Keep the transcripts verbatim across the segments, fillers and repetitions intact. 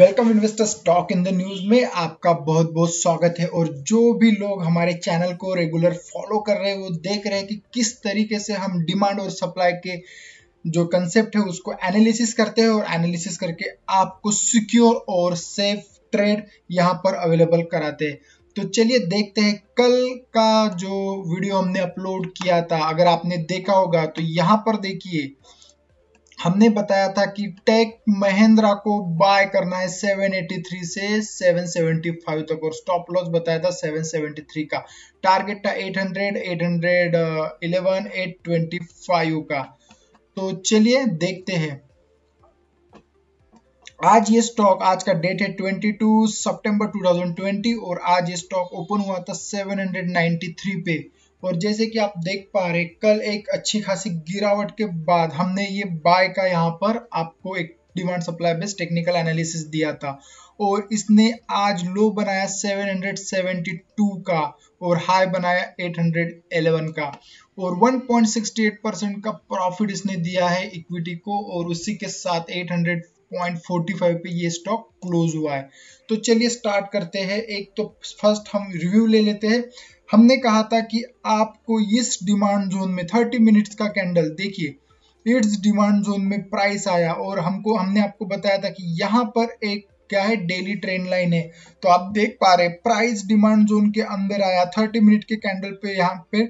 Welcome investors talk in the news में आपका बहुत बहुत स्वागत है। और जो भी लोग हमारे चैनल को रेगुलर फॉलो कर रहे हैं वो देख रहे हैं कि किस तरीके से हम डिमांड और सप्लाई के जो कंसेप्ट है उसको एनालिसिस करते हैं और एनालिसिस करके आपको सिक्योर और सेफ ट्रेड यहाँ पर अवेलेबल कराते हैं। तो चलिए देखते हैं कल का जो वीडियो हमने अपलोड किया था, अगर आपने देखा होगा तो यहाँ पर देखिए हमने बताया था कि टेक महिंद्रा को बाय करना है सात सौ तिरासी से सात सौ पचहत्तर तक और स्टॉप लॉस बताया था सात सौ तिहत्तर का, टारगेट था आठ सौ, आठ सौ ग्यारह, आठ सौ पच्चीस का। तो चलिए देखते हैं आज ये स्टॉक, आज का डेट है बाईस सितंबर दो हज़ार बीस और आज ये स्टॉक ओपन हुआ था सात सौ तिरानवे पे। और जैसे कि आप देख पा रहे कल एक अच्छी खासी गिरावट के बाद हमने ये बाय का यहाँ पर आपको एक demand supply based technical analysis दिया था और इसने आज लो बनाया सात सौ बहत्तर का और हाई बनाया आठ सौ ग्यारह का और एक पॉइंट छह आठ परसेंट का प्रॉफिट इसने दिया है इक्विटी को और उसी के साथ आठ सौ पॉइंट फोर्टी फाइव पे ये स्टॉक क्लोज हुआ है। तो चलिए स्टार्ट करते हैं। एक तो फर्स्ट हम रिव्यू ले लेते हैं। हमने कहा था कि आपको इस डिमांड जोन में तीस मिनट्स का कैंडल देखिए, इट्स डिमांड जोन में प्राइस आया और हमको हमने आपको बताया था कि यहाँ पर एक क्या है डेली ट्रेंड लाइन है। तो आप देख पा रहे प्राइस डिमांड जोन के अंदर आया, तीस मिनट के कैंडल पे यहाँ पे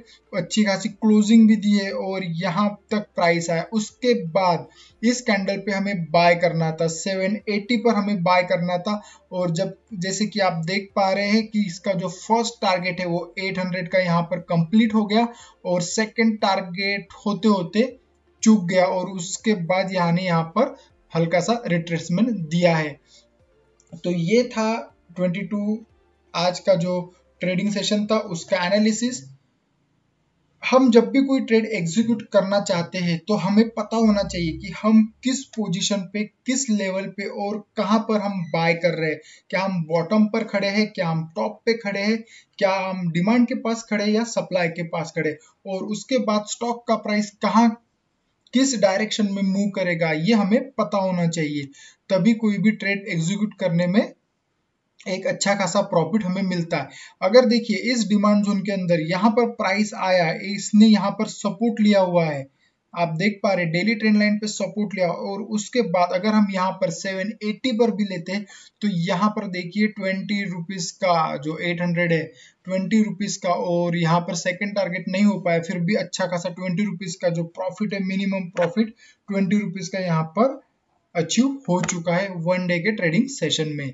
अच्छी खासी क्लोजिंग भी दी है और यहाँ तक प्राइस आया। उसके बाद इस कैंडल पे हमें बाय करना था, सात सौ अस्सी पर हमें बाय करना था और जब जैसे कि आप देख पा रहे हैं कि इसका जो फर्स्ट टारगेट है वो आठ सौ का यहाँ पर कंप्लीट हो गया और सेकेंड टारगेट होते होते चूक गया और उसके बाद यहाँ ने यहाँ पर हल्का सा रिट्रेसमेंट दिया है। तो ये था बाईस आज का जो ट्रेडिंग सेशन था उसका एनालिसिस। हम जब भी कोई ट्रेड एग्जीक्यूट करना चाहते हैं तो हमें पता होना चाहिए कि हम किस पोजीशन पे, किस लेवल पे और कहाँ पर हम बाय कर रहे हैं। क्या हम बॉटम पर खड़े हैं, क्या हम टॉप पे खड़े हैं, क्या हम डिमांड के पास खड़े हैं या सप्लाई के पास खड़े और उसके बाद स्टॉक का प्राइस कहाँ किस डायरेक्शन में मूव करेगा ये हमें पता होना चाहिए, तभी कोई भी ट्रेड एग्जीक्यूट करने में एक अच्छा खासा प्रॉफिट हमें मिलता है। अगर देखिए इस डिमांड जोन के अंदर यहाँ पर प्राइस आया, इसने यहाँ पर सपोर्ट लिया हुआ है, आप देख पा रहे डेली ट्रेंड लाइन पे सपोर्ट लिया और उसके बाद अगर हम यहाँ पर सात सौ अस्सी पर भी लेते हैं तो यहाँ पर देखिए ट्वेंटी रुपीज का जो आठ सौ है ट्वेंटी रुपीज का और यहाँ पर सेकंड टारगेट नहीं हो पाया, फिर भी अच्छा खासा ट्वेंटी रुपीज का जो प्रॉफिट है मिनिमम प्रॉफिट ट्वेंटी रुपीज का यहाँ पर अचीव हो चुका है वन डे के ट्रेडिंग सेशन में।